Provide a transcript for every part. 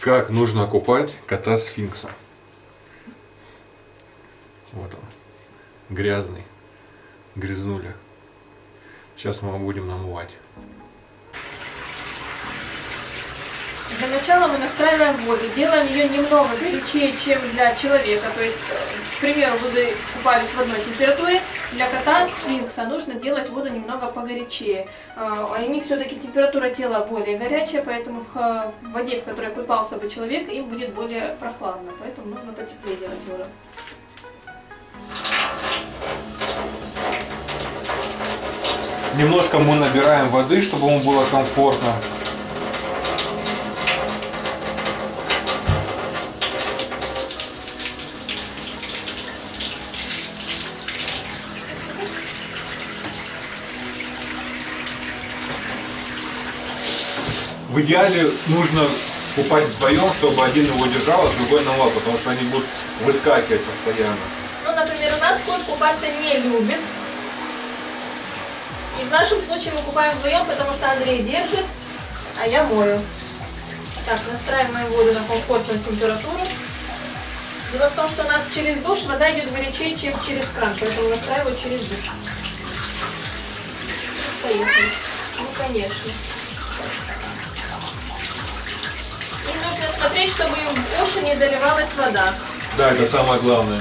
Как нужно окупать кота-сфинкса. Вот он. Грязный. Грязнули. Сейчас мы его будем намывать. Для начала мы настраиваем воду. Делаем ее немного горячее, чем для человека. То есть, к примеру, воды купались в одной температуре. Для кота-сфинкса нужно делать воду немного погорячее. У них все-таки температура тела более горячая, поэтому в воде, в которой купался бы человек, им будет более прохладно. Поэтому нужно потеплее делать воду. Немножко мы набираем воды, чтобы ему было комфортно. В идеале нужно купать вдвоем, чтобы один его держал, а другой намывал, потому что они будут выскакивать постоянно. Ну, например, у нас кот купаться не любит. И в нашем случае мы купаем вдвоем, потому что Андрей держит, а я мою. Так, настраиваем воду на комфортную температуру. Дело в том, что у нас через душ вода идет горячее, чем через кран, поэтому настраиваю через душ. Поехали. Ну, конечно. И нужно смотреть, чтобы им в уши не доливалась вода. Да, это самое главное.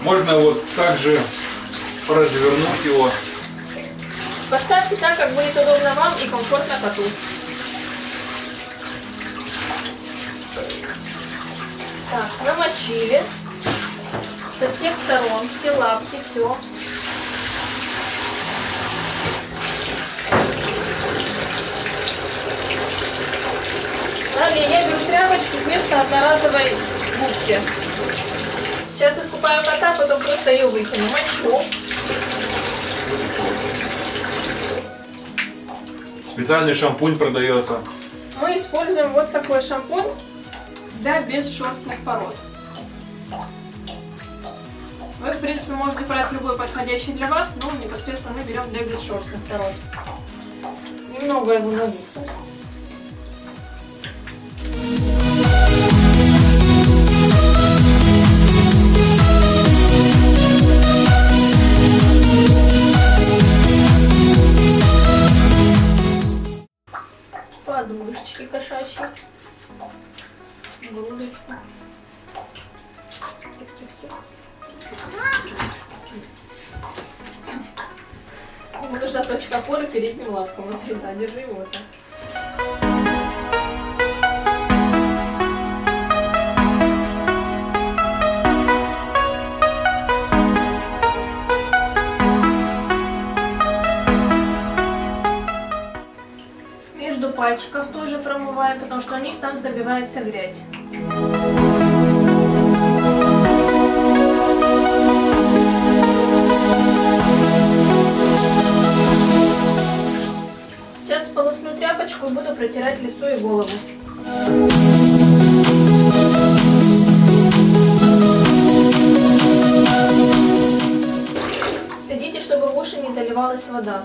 Можно вот так же развернуть его. Поставьте так, как будет удобно вам и комфортно коту. Так, намочили со всех сторон, все лапки, все. Далее я беру тряпочку вместо одноразовой губки. Сейчас искупаю кота, потом просто ее выкину. Мочу. Специальный шампунь продается. Мы используем вот такой шампунь для безшерстных пород. Вы, в принципе, можете брать любой подходящий для вас, но непосредственно мы берем для безшерстных пород. Немного его надуться. Подушечки кошачьи, грудочку. Ему нужна точка опоры передним лапком. Вот, да, держи его так. Пальчиков тоже промываем, потому что у них там забивается грязь. Сейчас полосну тряпочку и буду протирать лицо и голову. Следите, чтобы в уши не заливалась вода.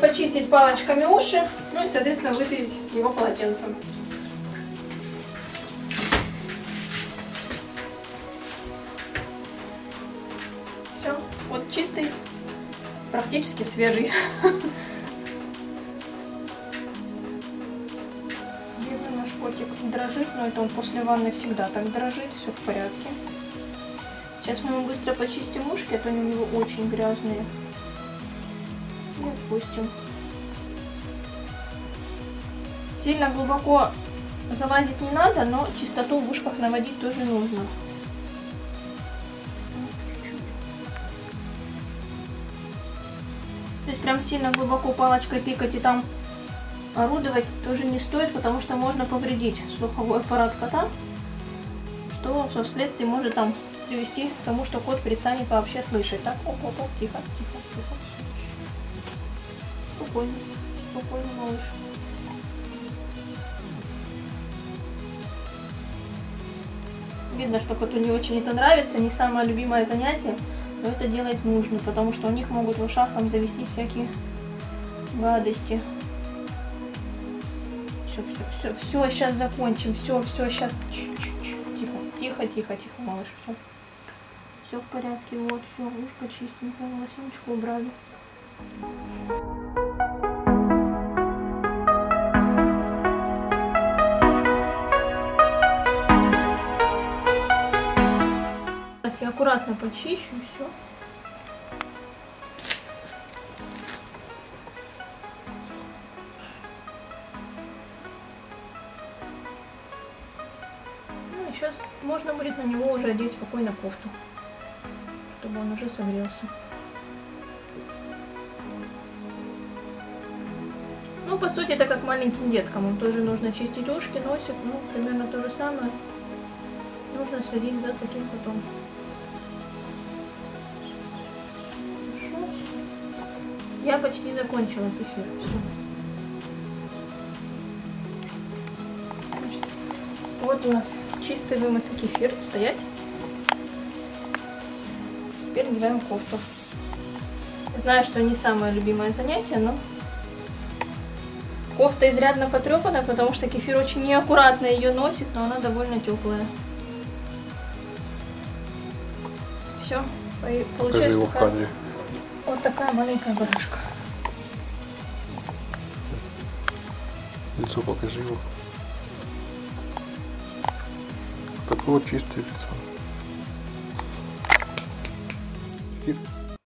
Почистить палочками уши, ну и, соответственно, вытереть его полотенцем. Все, вот чистый, практически свежий. Видно, наш котик дрожит, но это он после ванны всегда так дрожит, все в порядке. Сейчас мы ему быстро почистим ушки, а то они у него очень грязные. и отпустим. Сильно глубоко залазить не надо, но чистоту в ушках наводить тоже нужно. То есть прям сильно глубоко палочкой тыкать и там орудовать тоже не стоит, потому что можно повредить слуховой аппарат кота, что вследствие может там привести к тому, что кот перестанет вообще слышать. Так, оп-оп-оп, тихо, тихо, тихо. Спокойно, спокойно, малыш. Видно, что коту не очень это нравится, не самое любимое занятие, но это делать нужно, потому что у них могут в ушах там завестись всякие гадости. Все, все, все, все, сейчас закончим, все, все, сейчас. Тихо, тихо, тихо, малыш, все. Все в порядке, вот, все, ушко чистенькое, волосиночку убрали. Сейчас я аккуратно почищу, все. Сейчас можно будет на него уже одеть спокойно кофту, чтобы он уже согрелся. Ну, по сути, это как маленьким деткам. Им тоже нужно чистить ушки, носик, ну, примерно то же самое. Нужно следить за таким котом. Хорошо. Я почти закончила этот эфир. Все. Вот у нас чистый вымытый кефир. Стоять. Теперь надеваем кофту. Знаю, что не самое любимое занятие, но кофта изрядно потрепана, потому что кефир очень неаккуратно ее носит, но она довольно теплая. Все, получается такая... вот такая маленькая барышка. Лицо покажи его. Такое чистое лицо.